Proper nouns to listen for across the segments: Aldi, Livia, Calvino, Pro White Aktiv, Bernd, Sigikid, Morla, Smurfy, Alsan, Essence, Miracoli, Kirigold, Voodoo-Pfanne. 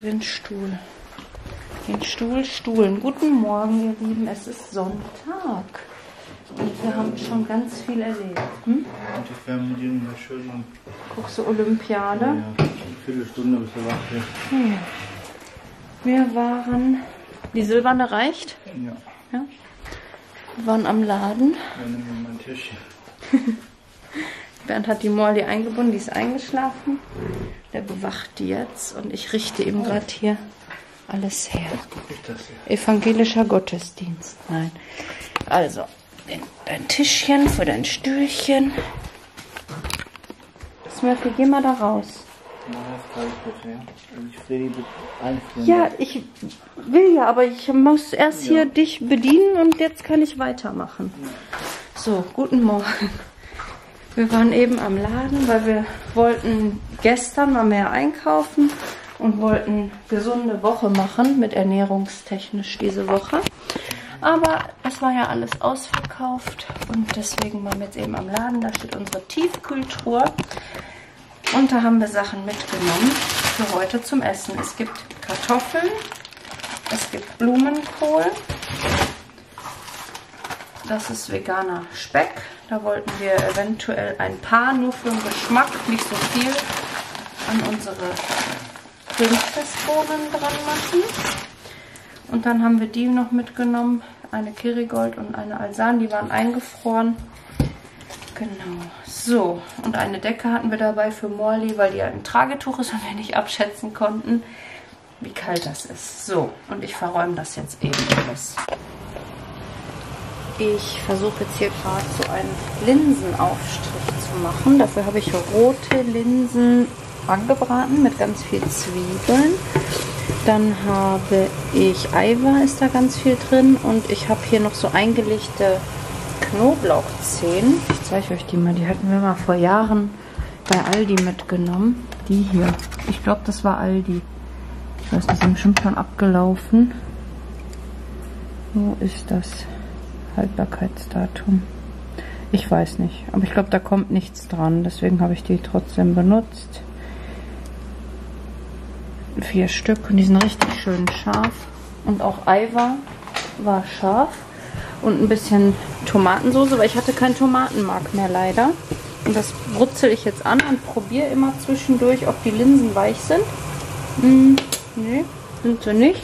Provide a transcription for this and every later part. Den Stuhl. Den Stuhl stuhlen. Guten Morgen, ihr Lieben. Es ist Sonntag. Und wir haben schon ganz viel erlebt. Hm? Und die Fernbedienung war schön. Guckst du Olympiade? Ja, eine Viertelstunde bis wir wach sind. Wir waren... Die Silberne reicht? Ja. Ja. Wir waren am Laden. Dann nehmen wir mal einen Tisch. Bernd hat die Morla eingebunden, die ist eingeschlafen. Der bewacht die jetzt und ich richte eben gerade hier alles her. Evangelischer Gottesdienst, nein. Also, dein Tischchen für dein Stühlchen. Smurfy, geh mal da raus. Ja, ich will ja, aber ich muss erst hier dich bedienen und jetzt kann ich weitermachen. So, guten Morgen. Wir waren eben am Laden, weil wir wollten gestern mal mehr einkaufen und wollten gesunde Woche machen mit ernährungstechnisch diese Woche. Aber es war ja alles ausverkauft und deswegen waren wir jetzt eben am Laden. Da steht unsere Tiefkühltruhe und da haben wir Sachen mitgenommen für heute zum Essen. Es gibt Kartoffeln, es gibt Blumenkohl. Das ist veganer Speck. Da wollten wir eventuell ein paar, nur für den Geschmack, nicht so viel, an unsere Prinzessbohnen dran machen. Und dann haben wir die noch mitgenommen, eine Kirigold und eine Alsan, die waren eingefroren. Genau, so. Und eine Decke hatten wir dabei für Morla, weil die halt ein Tragetuch ist und wir nicht abschätzen konnten, wie kalt das ist. So, und ich verräume das jetzt eben alles. Ich versuche jetzt hier gerade so einen Linsenaufstrich zu machen. Dafür habe ich rote Linsen angebraten mit ganz viel Zwiebeln. Dann habe ich Eiweiß, ist da ganz viel drin. Und ich habe hier noch so eingelegte Knoblauchzehen. Ich zeige euch die mal. Die hatten wir mal vor Jahren bei Aldi mitgenommen. Die hier. Ich glaube, das war Aldi. Ich weiß nicht, die sind bestimmt schon abgelaufen. Wo ist das? Haltbarkeitsdatum. Ich weiß nicht, aber ich glaube, da kommt nichts dran. Deswegen habe ich die trotzdem benutzt. 4 Stück und die sind richtig schön scharf. Und auch Ei war scharf. Und ein bisschen Tomatensauce, weil ich hatte keinen Tomatenmark mehr leider. Und das brutzel ich jetzt an und probiere immer zwischendurch, ob die Linsen weich sind. Nee, sind sie nicht.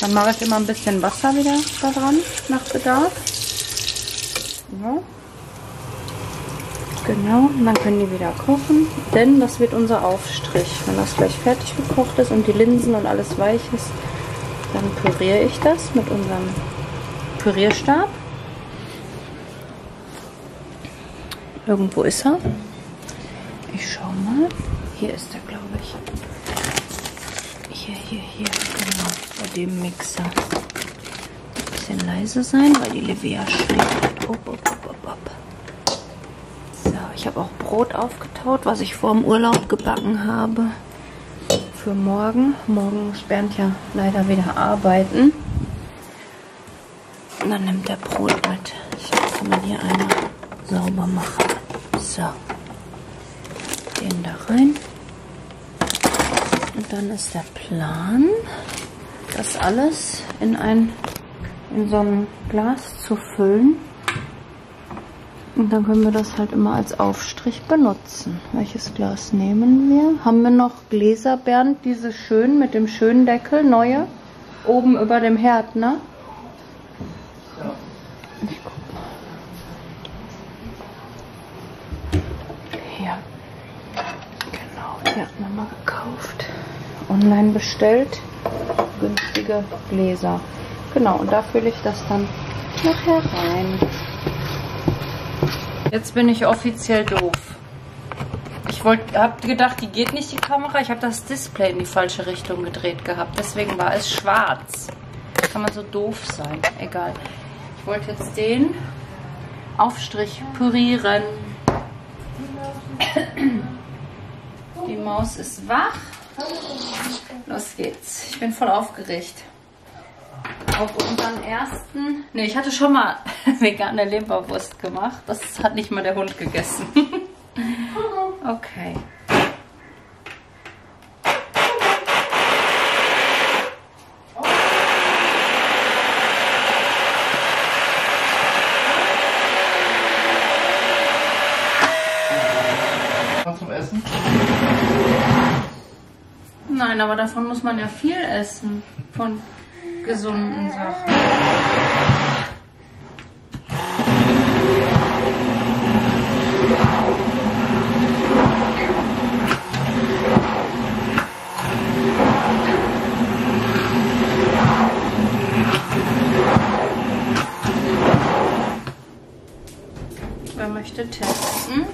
Dann mache ich immer ein bisschen Wasser wieder da dran, nach Bedarf. Ja. Genau, und dann können die wieder kochen, denn das wird unser Aufstrich. Wenn das gleich fertig gekocht ist und die Linsen und alles weich ist, dann püriere ich das mit unserem Pürierstab. Irgendwo ist er. Ich schaue mal. Hier ist er, glaube ich. Hier, genau, bei dem Mixer. Ein bisschen leise sein, weil die Livia schlägt. So, ich habe auch Brot aufgetaut, was ich vor dem Urlaub gebacken habe. Für morgen. Morgen muss Bernd ja leider wieder arbeiten. Und dann nimmt er Brot mit. Ich kann man hier einmal sauber machen. So. Den da rein. Und dann ist der Plan, das alles in so ein Glas zu füllen. Und dann können wir das halt immer als Aufstrich benutzen. Welches Glas nehmen wir? Haben wir noch Gläser, Bernd? Diese schönen mit dem schönen Deckel, neue? Oben über dem Herd, ne? Ja. Ich guck mal. Hier. Genau, die hat man mal gekauft. Online bestellt, günstige Gläser. Genau, und da fülle ich das dann nachher rein. Jetzt bin ich offiziell doof. Ich habe gedacht, die geht nicht, die Kamera. Ich habe das Display in die falsche Richtung gedreht gehabt. Deswegen war es schwarz. Kann man so doof sein. Egal. Ich wollte jetzt den Aufstrich pürieren. Die Maus ist wach. Los geht's. Ich bin voll aufgeregt. Auf unseren ersten... Ne, ich hatte schon mal vegane Leberwurst gemacht. Das hat nicht mal der Hund gegessen. Okay. aber davon muss man ja viel essen. Von gesunden Sachen. Wer möchte testen?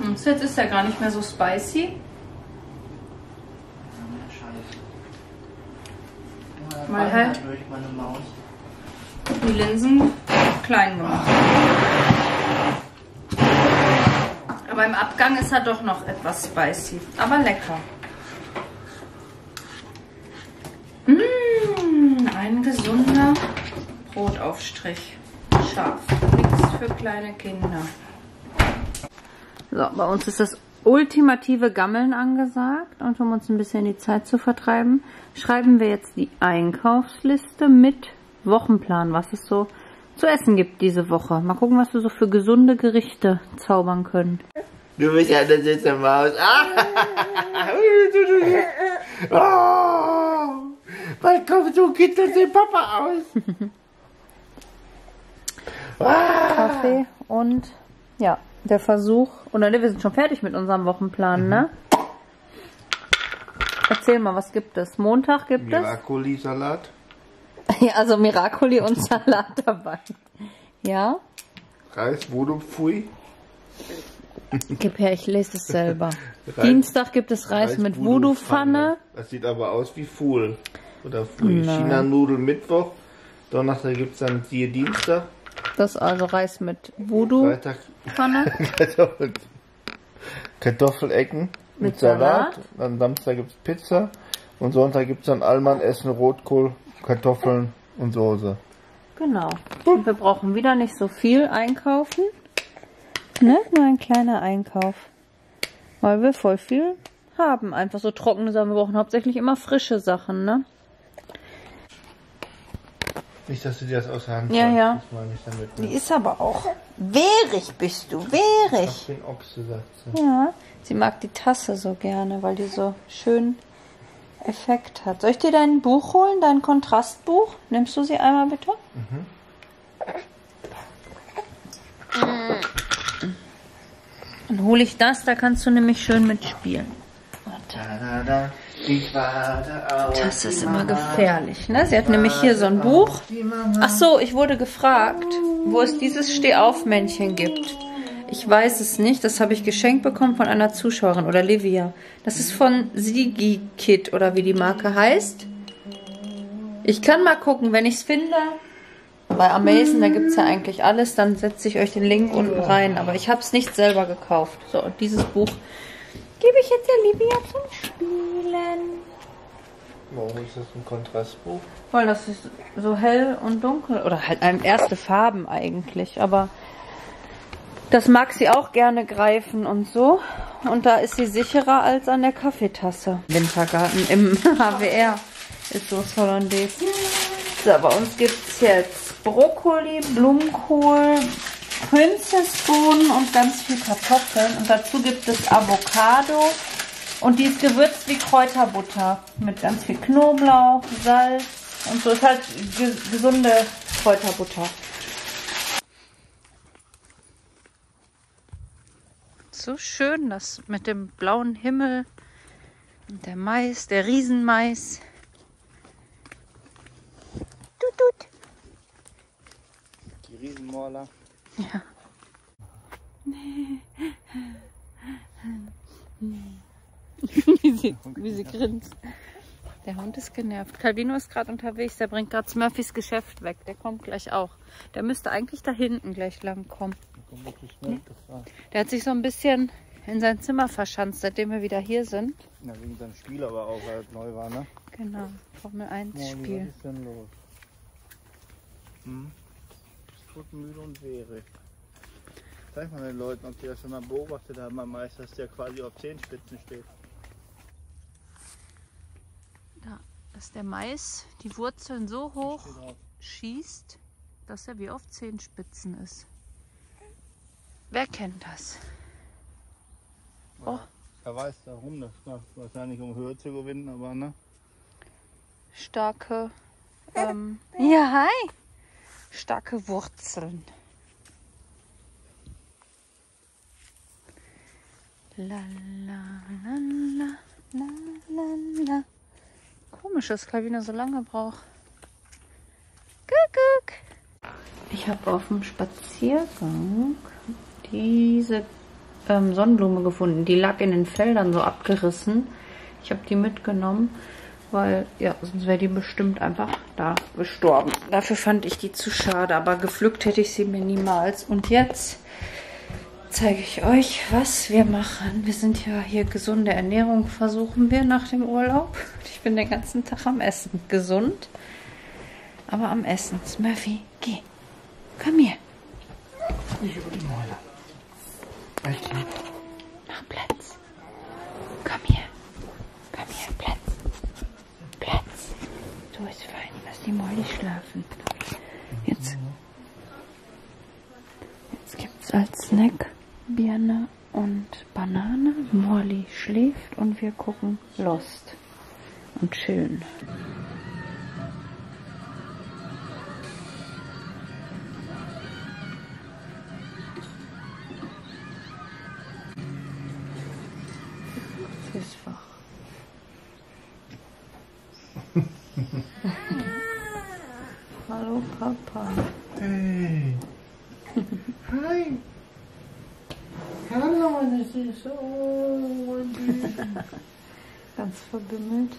Und jetzt ist er gar nicht mehr so spicy. Mal halt die Linsen klein gemacht. Aber im Abgang ist er doch noch etwas spicy, aber lecker. Mmh, ein gesunder Brotaufstrich. Scharf. Nichts für kleine Kinder. So, bei uns ist das ultimative Gammeln angesagt und um uns ein bisschen die Zeit zu vertreiben, schreiben wir jetzt die Einkaufsliste mit Wochenplan, was es so zu essen gibt diese Woche. Mal gucken, was wir so für gesunde Gerichte zaubern können. Du bist ja eine Sitzemaus. Oh, was kommst du, kitzelst den Papa aus? Kaffee und ja. Der Versuch, oder ne, wir sind schon fertig mit unserem Wochenplan, ne? Erzähl mal, was gibt es? Montag gibt es? Miracoli-Salat. Ja, also Miracoli und Salat dabei. Ja? Reis, Voodoo-Pfanne. Gib her, ich lese es selber. Dienstag gibt es Reis mit Voodoo-Pfanne. Das sieht aber aus wie Fuhl. Oder China-Nudeln Mittwoch. Donnerstag gibt es dann siehe Dienstag. Das also Reis mit Voodoo-Pfanne. Kartoffelecken mit Salat. Am Samstag gibt es Pizza. Und Sonntag gibt es dann Almanessen, Rotkohl, Kartoffeln und Soße. Genau. Und wir brauchen wieder nicht so viel einkaufen. Ne? Nur ein kleiner Einkauf. Weil wir voll viel haben. Einfach so trockene Sachen. Wir brauchen hauptsächlich immer frische Sachen, ne? Nicht, dass du dir das aus der Hand ja, ja. Damit, ne? Die ist aber auch wehrig, bist du, wehrig. Ich bin Ochse, sagt sie. Ja, sie mag die Tasse so gerne, weil die so schön Effekt hat. Soll ich dir dein Buch holen, dein Kontrastbuch? Nimmst du sie einmal bitte? Mhm. Dann hole ich das, da kannst du nämlich schön mitspielen. Warte. Das ist immer gefährlich, ne? Sie hat nämlich hier so ein Buch. Ach so, ich wurde gefragt, wo es dieses Stehaufmännchen gibt. Ich weiß es nicht, das habe ich geschenkt bekommen von einer Zuschauerin oder Livia. Das ist von Sigikid oder wie die Marke heißt. Ich kann mal gucken, wenn ich es finde. Bei Amazon, da gibt es ja eigentlich alles, dann setze ich euch den Link unten rein. Aber ich habe es nicht selber gekauft. So, und dieses Buch gebe ich jetzt der Livia zum Spielen. Warum ist das ein Kontrastbuch? Weil das ist so hell und dunkel. Oder halt erste Farben eigentlich. Aber das mag sie auch gerne greifen und so. Und da ist sie sicherer als an der Kaffeetasse. Wintergarten im HWR ist so Hollandaise. So, bei uns gibt es jetzt Brokkoli, Blumenkohl, Prinzessbohnen und ganz viel Kartoffeln. Und dazu gibt es Avocado. Und die ist gewürzt wie Kräuterbutter. Mit ganz viel Knoblauch, Salz und so. Ist halt gesunde Kräuterbutter. So schön, das mit dem blauen Himmel. Und der Mais, der Riesenmais. Tut. Die Riesenmorla. Ja. wie sie grinst. Der Hund ist genervt. Calvino ist gerade unterwegs, der bringt gerade Smurfys Geschäft weg. Der kommt gleich auch. Der müsste eigentlich da hinten gleich lang kommen. Der hat sich so ein bisschen in sein Zimmer verschanzt, seitdem wir wieder hier sind. Ja, wegen seinem Spiel aber auch, weil es neu war, ne? Genau, Formel 1 Spiel. Was ist denn los? Hm? Müde und wehrig. Zeig mal den Leuten, ob die das schon mal beobachtet haben am Meister, dass der quasi auf Zehenspitzen steht. Da ist der Mais, die Wurzeln so hoch schießt, dass er wie auf Zehenspitzen ist. Wer kennt das? Oh. Er weiß darum, das war wahrscheinlich um Höhe zu gewinnen, aber ne? Starke, ja, hi! Starke Wurzeln. La, la, la, la, la, la, la. Komisch, dass Calvino so lange braucht. Guck. Ich habe auf dem Spaziergang diese Sonnenblume gefunden. Die lag in den Feldern so abgerissen. Ich habe die mitgenommen, weil ja, sonst wäre die bestimmt einfach da gestorben. Dafür fand ich die zu schade, aber gepflückt hätte ich sie mir niemals. Und jetzt zeige ich euch, was wir machen. Wir sind ja hier, gesunde Ernährung versuchen wir nach dem Urlaub. Ich bin den ganzen Tag am Essen. Gesund, aber am Essen. Smurfy, geh. Komm hier. Ich über die Mäule. Mach Platz. Komm hier. Komm hier. Platz. Platz. So ist fein. Lass die Molly schlafen. Jetzt. Jetzt gibt es als Snack Birne und Banane. Molly schläft und wir gucken Lost. Und chillen. Hallo Papa. Hey. Hi. Hallo meine Süße. Oh, ganz verbimmelt.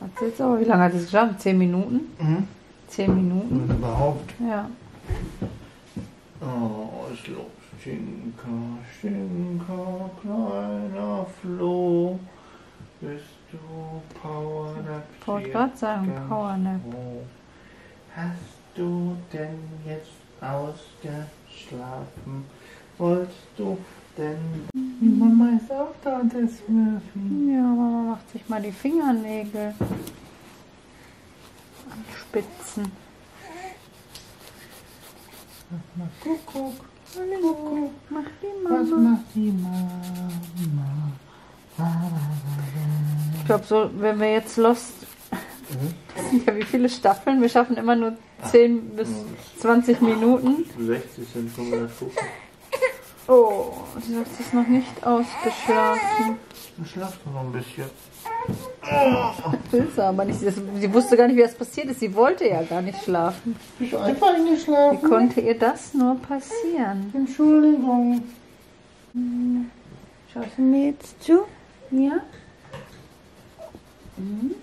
Erzähl's aber, wie lange hat es geschafft? 10 Minuten? Mhm. 10 Minuten? Überhaupt? Ja. Oh, es läuft. Schinker, Schinker, kleiner Floh, bist du Powernap? Ich wollte gerade sagen, Powernap. Hast du denn jetzt ausgeschlafen? Wolltest du denn... Die Mama ist auch da, das Smurfy. Ja, Mama macht sich mal die Fingernägel an Spitzen. Mach mal Kuckuck. Hallo, mach die Mama. Was macht die Mama? Ich glaube, so, wenn wir jetzt Lost, das sind ja wie viele Staffeln, wir schaffen immer nur 10 bis 20 Minuten. 60 sind 150. Oh, sie sagt, sie ist noch nicht ausgeschlafen. Dann schlaft noch ein bisschen. Willst du aber nicht. Sie wusste gar nicht, wie das passiert ist. Sie wollte ja gar nicht schlafen. Ich bin einfach eingeschlafen. Wie konnte ihr das nur passieren? Entschuldigung. Schaust du mir jetzt zu? Ja? Mhm.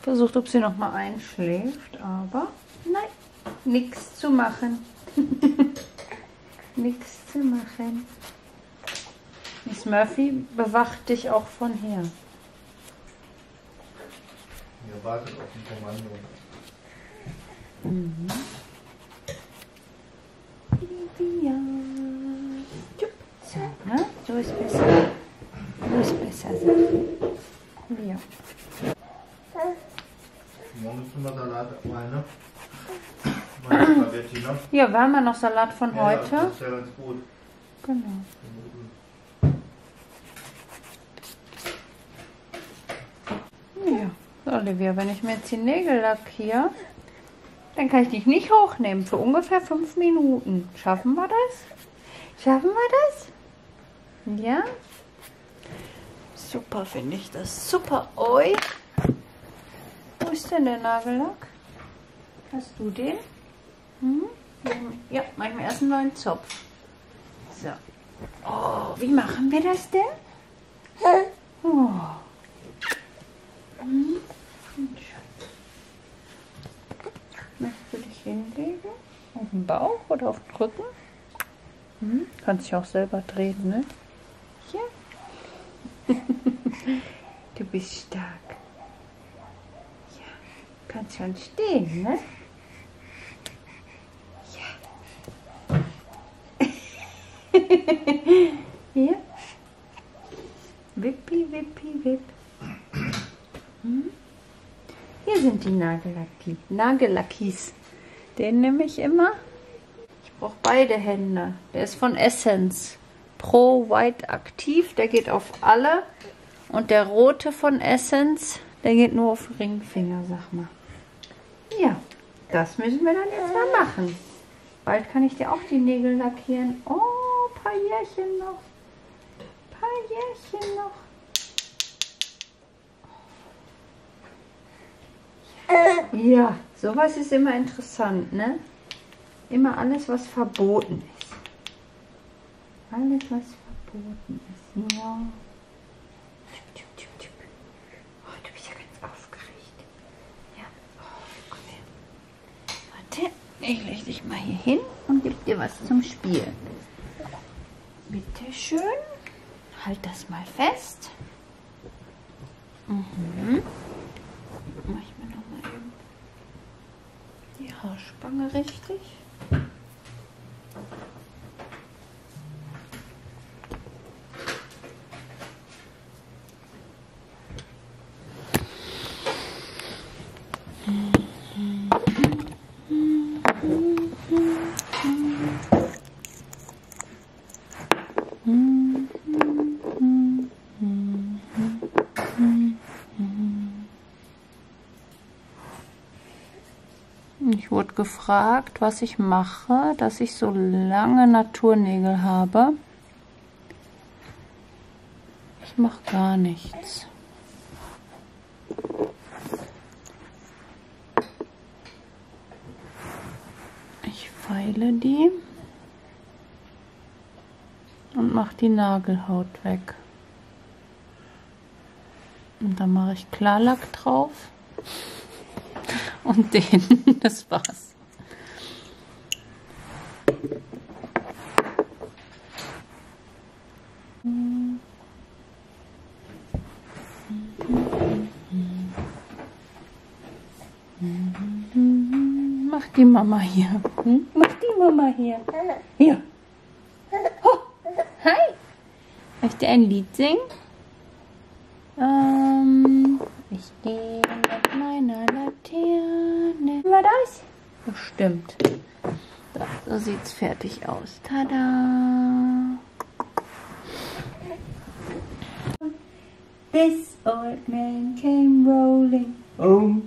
Versucht, ob sie noch mal einschläft, aber nein. Nichts zu machen. Nichts zu machen. Smurfy bewacht dich auch von hier. Ihr wartet auf den Kommando. Mhm. Livia. So, ne? So ist besser. So ist besser. Ja. Morgen müssen wir Salat abholen, ne? Ja, wir haben ja noch Salat von heute. Ja, das ist ja ganz gut. Genau. Olivia, wenn ich mir jetzt die Nägel lackiere, dann kann ich dich nicht hochnehmen für ungefähr 5 Minuten. Schaffen wir das? Schaffen wir das? Ja? Super, finde ich das. Super. Oi. Wo ist denn der Nagellack? Hast du den? Hm? Ja, mach ich mir erst einen neuen Zopf. So. Oh, wie machen wir das denn? Oh. Hm. Möchtest du dich hinlegen? Auf den Bauch oder auf den Rücken? Hm? Kannst dich auch selber drehen, ne? Ja. Du bist stark. Ja. Kannst schon stehen, ne? Ja. Ja. Wippi, wippi, wipp. Hm? Hier sind die Nagellackis. Den nehme ich immer. Ich braucht beide Hände. Der ist von Essence. Pro White Aktiv, der geht auf alle. Und der rote von Essence, der geht nur auf Ringfinger, sag mal. Ja, das müssen wir dann jetzt mal machen. Bald kann ich dir auch die Nägel lackieren. Oh, ein paar Jährchen noch. Ein paar Jährchen noch. Ja, sowas ist immer interessant, ne? Immer alles, was verboten ist. Alles, was verboten ist. Ja. Oh, du bist ja ganz aufgeregt. Ja. Oh, komm her. Warte, ich lege dich mal hier hin und gebe dir was zum Spielen. Bitte schön. Halt das mal fest. Mhm. Mach ich mir nochmal eben die Haarspange richtig. Ich wurde gefragt, was ich mache, dass ich so lange Naturnägel habe. Ich mache gar nichts. Ich feile die und mache die Nagelhaut weg. Und dann mache ich Klarlack drauf. Und den, das war's. Mach die Mama hier. Hm? Mach die Mama hier. Hier. Oh. Hi. Möchtest du ein Lied singen? Ich gehe mit meiner Laterne. Wie war das? Bestimmt. So sieht's fertig aus. Tada! This old man came rolling home.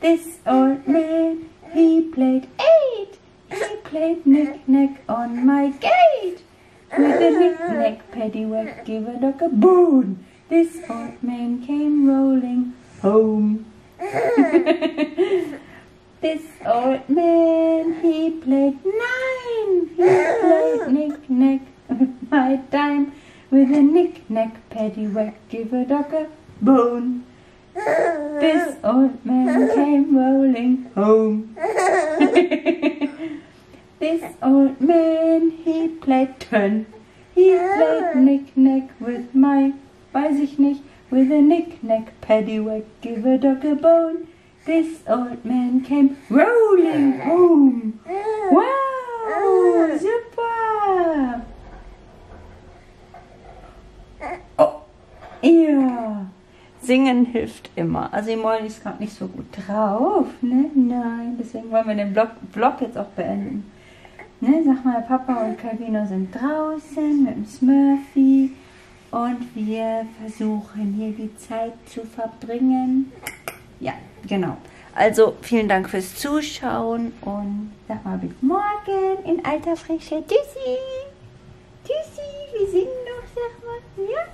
This old man, he played eight. He played knick-knack on my gate. With a knick-knack paddywhack, give a dog a bone. This old man came rolling home. This old man, he played nine. He played knick-knack with my dime. With a knick-knack paddywhack, give a dog a bone. This old man came rolling home. This old man, he played ten. He played knick-knack with my... Weiß ich nicht, with a knick-knack paddywhack, give a dog a bone. This old man came rolling home. Wow, super! Oh, ja. Singen hilft immer. Also die Morla ist gerade nicht so gut drauf, ne? Nein, deswegen wollen wir den Vlog jetzt auch beenden. Ne? Sag mal, Papa und Calvino sind draußen mit dem Smurfy. Und wir versuchen hier die Zeit zu verbringen. Ja, genau. Also vielen Dank fürs Zuschauen und sag mal bis morgen in alter Frische. Tschüssi! Tschüssi, wir singen noch, sag mal. Ja?